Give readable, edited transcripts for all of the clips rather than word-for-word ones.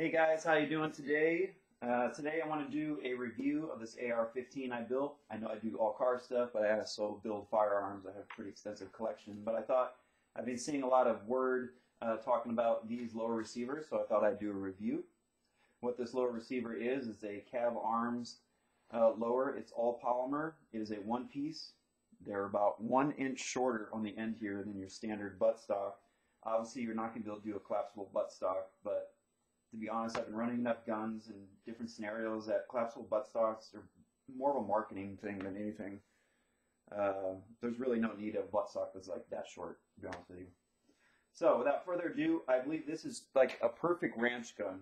Hey guys, how you doing today? Today I want to do a review of this AR-15 I built. I know I do all car stuff, but I also build firearms. I have a pretty extensive collection, but I thought I've been seeing a lot of word talking about these lower receivers, so I thought I'd do a review. What this lower receiver is a Cav Arms lower. It's all polymer. It is a one-piece. They're about 1 inch shorter on the end here than your standard buttstock. Obviously, you're not going to be able to do a collapsible buttstock, but to be honest, I've been running enough guns in different scenarios that collapsible buttstocks are more of a marketing thing than anything. There's really no need of a buttstock that's like that short, to be honest with you. So without further ado, I believe this is like a perfect ranch gun.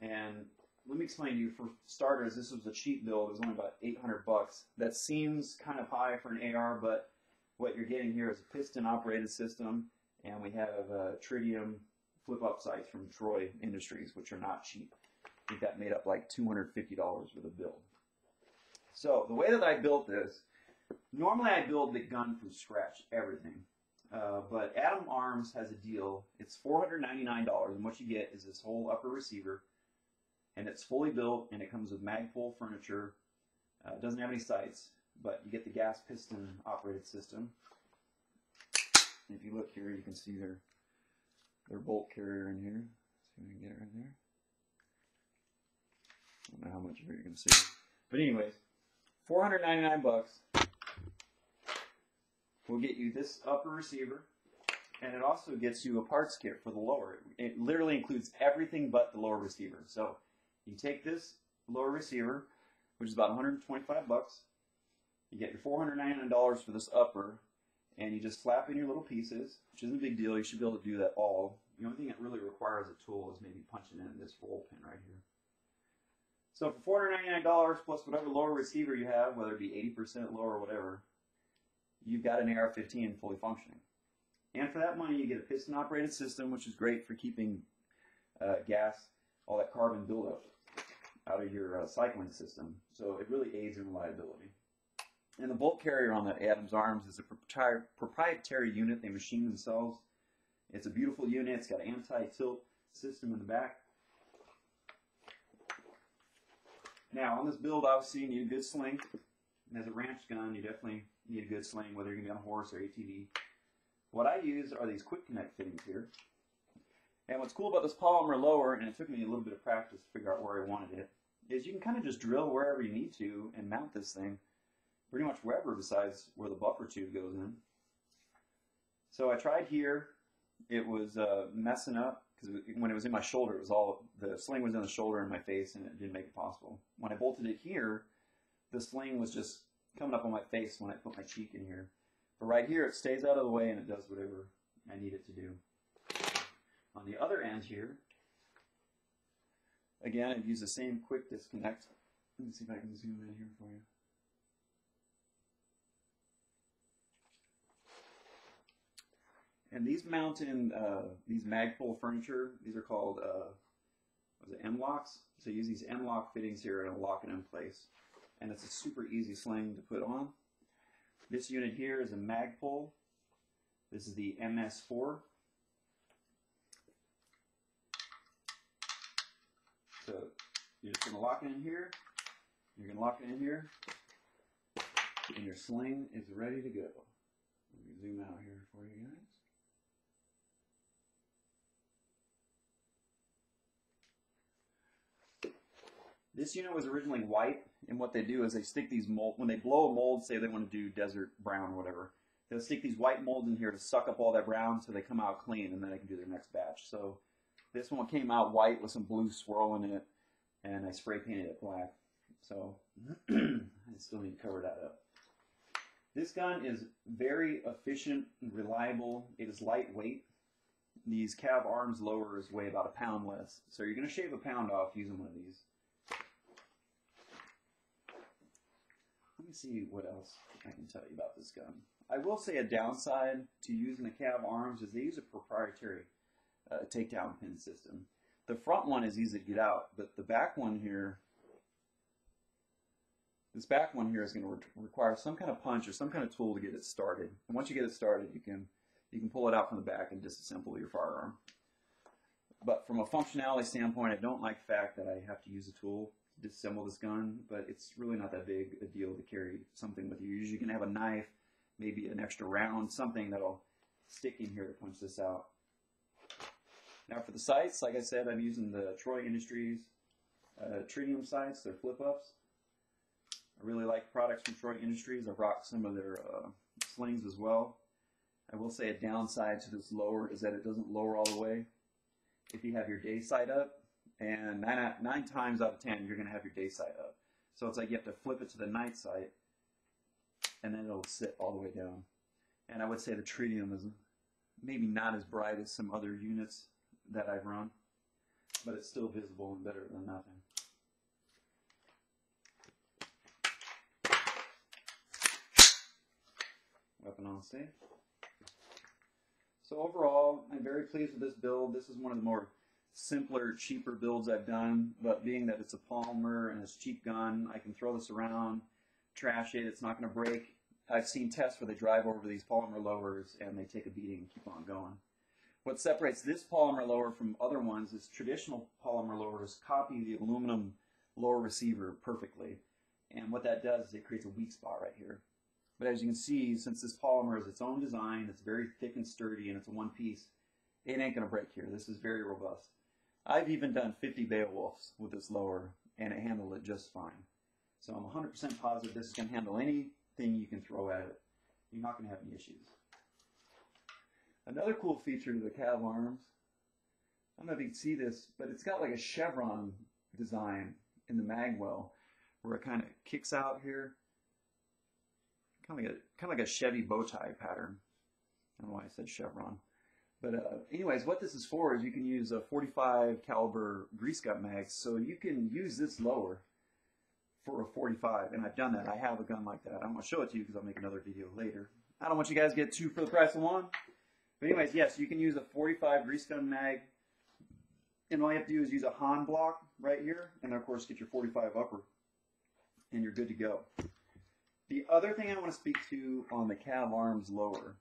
And let me explain to you, for starters, this was a cheap build. It was only about 800 bucks. That seems kind of high for an AR, but what you're getting here is a piston-operated system, and we have tritium flip-up sights from Troy Industries, which are not cheap. I think that made up like $250 for the build. So the way that I built this, normally I build the gun from scratch, everything. But Adams Arms has a deal. It's $499, and what you get is this whole upper receiver, and it's fully built, and it comes with Magpul furniture. It doesn't have any sights, but you get the gas piston operated system. And if you look here, you can see their bolt carrier in here. Let's see if we can get it right there. I don't know how much of it you can see. But anyways, 499 bucks will get you this upper receiver, and it also gets you a parts kit for the lower. It literally includes everything but the lower receiver. So you take this lower receiver, which is about 125 bucks. You get your $499 for this upper, and you just slap in your little pieces, which isn't a big deal. You should be able to do that all. The only thing that really requires a tool is maybe punching in this roll pin right here. So for $499 plus whatever lower receiver you have, whether it be 80% lower or whatever, you've got an AR-15 fully functioning. And for that money, you get a piston-operated system, which is great for keeping gas, all that carbon buildup out of your cycling system. So it really aids in reliability. And the bolt carrier on that Adams Arms is a proprietary unit they machine themselves. It's a beautiful unit. It's got an anti-tilt system in the back. Now, on this build, obviously, you need a good sling. And as a ranch gun, you definitely need a good sling, whether you're going to be on a horse or ATV. What I use are these quick connect fittings here. And what's cool about this polymer lower, and it took me a little bit of practice to figure out where I wanted it, is you can kind of just drill wherever you need to and mount this thing pretty much wherever besides where the buffer tube goes in. So I tried here. It was messing up because when it was in my shoulder, it was all, the sling was in the shoulder and my face, and it didn't make it possible. When I bolted it here, the sling was just coming up on my face when I put my cheek in here. But right here, it stays out of the way and it does whatever I need it to do. On the other end here, again, I've used the same quick disconnect. Let me see if I can zoom in here for you. And these these Magpul furniture, these are called M-Loks. So you use these M-Lok fittings here and lock it in place. And it's a super easy sling to put on. This unit here is a Magpul. This is the MS-4. So you're just going to lock it in here. You're going to lock it in here. And your sling is ready to go. Let me zoom out here for you guys. This unit was originally white, and what they do is they stick these molds, when they blow a mold, say they want to do desert brown or whatever, they'll stick these white molds in here to suck up all that brown so they come out clean, and then they can do their next batch. So this one came out white with some blue swirl in it, and I spray painted it black. So I still need to cover that up. This gun is very efficient and reliable. It is lightweight. These Cav Arms lowers weigh about a pound less, so you're going to shave a pound off using one of these. Let me see what else I can tell you about this gun. I will say a downside to using the Cav Arms is they use a proprietary takedown pin system. The front one is easy to get out, but the back one here, this back one here is going to require some kind of punch or some kind of tool to get it started. And once you get it started, you can pull it out from the back and disassemble your firearm. But from a functionality standpoint, I don't like the fact that I have to use a tool to disassemble this gun, but it's really not that big a deal to carry something with you. You're usually going to have a knife, maybe an extra round, something that'll stick in here to punch this out. Now for the sights, like I said, I'm using the Troy Industries tritium sights. They're flip-ups. I really like products from Troy Industries. I've rocked some of their slings as well. I will say a downside to this lower is that it doesn't lower all the way. If you have your day sight up, and nine times out of 10, you're going to have your day sight up. So it's like you have to flip it to the night sight, and then it'll sit all the way down. And I would say the tritium is maybe not as bright as some other units that I've run, but it's still visible and better than nothing. Weapon on safe. So overall, I'm very pleased with this build. This is one of the more simpler, cheaper builds I've done, but being that it's a Palmer and it's a cheap gun, I can throw this around, trash it, it's not going to break. I've seen tests where they drive over these polymer lowers and they take a beating and keep on going. What separates this polymer lower from other ones is traditional polymer lowers copy the aluminum lower receiver perfectly. And what that does is it creates a weak spot right here. But as you can see, since this polymer is its own design, it's very thick and sturdy, and it's a one piece, it ain't going to break here. This is very robust. I've even done 50 Beowulfs with this lower, and it handled it just fine. So I'm 100% positive this can handle anything you can throw at it. You're not going to have any issues. Another cool feature of the Cav Arms, I don't know if you can see this, but it's got like a chevron design in the mag well, where it kind of kicks out here, kind of like a Chevy bow tie pattern. I don't know why I said chevron, but anyways, what this is for is you can use a 45 caliber grease gut mag, so you can use this lower for a 45, and I've done that. I have a gun like that. I'm going to show it to you because I'll make another video later. I don't want you guys to get two for the price of one. But anyways, yes, you can use a 45 grease gun mag, and all you have to do is use a Han block right here, and then of course get your 45 upper, and you're good to go. The other thing I want to speak to on the Cav Arms lower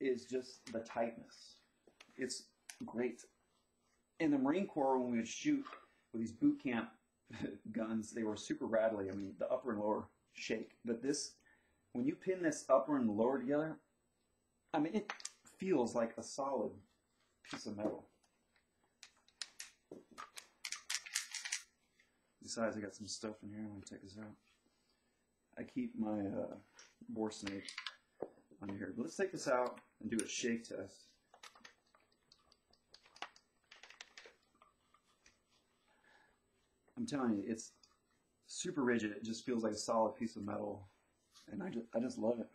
is just the tightness. It's great. In the Marine Corps, when we would shoot with these boot camp guns, they were super rattly. I mean, the upper and lower shake. But this, when you pin this upper and lower together, I mean, it feels like a solid piece of metal. Besides, I got some stuff in here. Let me take this out. I keep my bore snake on here. But let's take this out and do a shake test. I'm telling you, it's super rigid. It just feels like a solid piece of metal, and I just love it.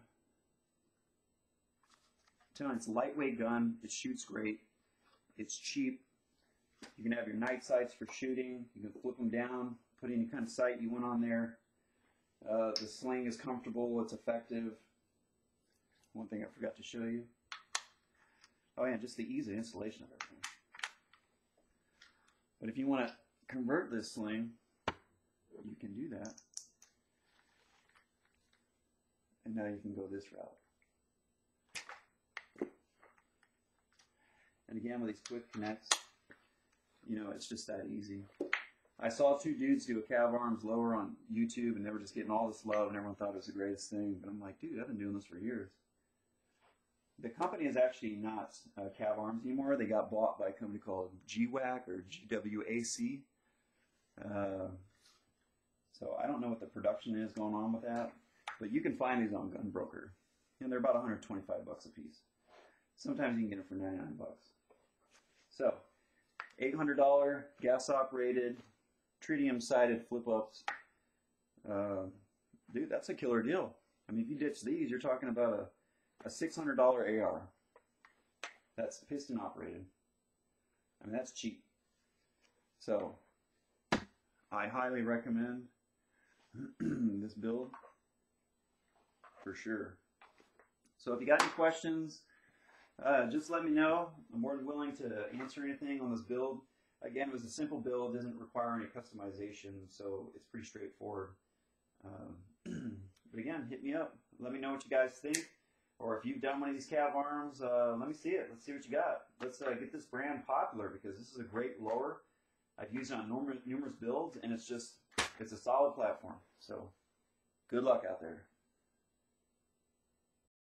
It's a lightweight gun, it shoots great, it's cheap, you can have your night sights for shooting, you can flip them down, put any kind of sight you want on there, the sling is comfortable, it's effective. One thing I forgot to show you, oh yeah, just the ease of installation of everything. But if you want to convert this sling, you can do that, and now you can go this route. And again, with these quick connects, you know, it's just that easy. I saw two dudes do a Cav Arms lower on YouTube, and they were just getting all this love, and everyone thought it was the greatest thing. But I'm like, dude, I've been doing this for years. The company is actually not Cav Arms anymore. They got bought by a company called GWAC or GWAC. So I don't know what the production is going on with that. But you can find these on GunBroker, and they're about 125 bucks a piece. Sometimes you can get it for 99 bucks. So, $800 gas-operated, tritium-sided flip-ups. Dude, that's a killer deal. I mean, if you ditch these, you're talking about a $600 AR. That's piston-operated. I mean, that's cheap. So, I highly recommend this build for sure. So, if you got any questions, just let me know. I'm more than willing to answer anything on this build. Again, it was a simple build, doesn't require any customization, so it's pretty straightforward. But again, hit me up. Let me know what you guys think. or if you've done one of these Cav Arms, let me see it. Let's see what you got. Let's get this brand popular, because this is a great lower. I've used it on numerous builds, and it's just, it's a solid platform. So good luck out there.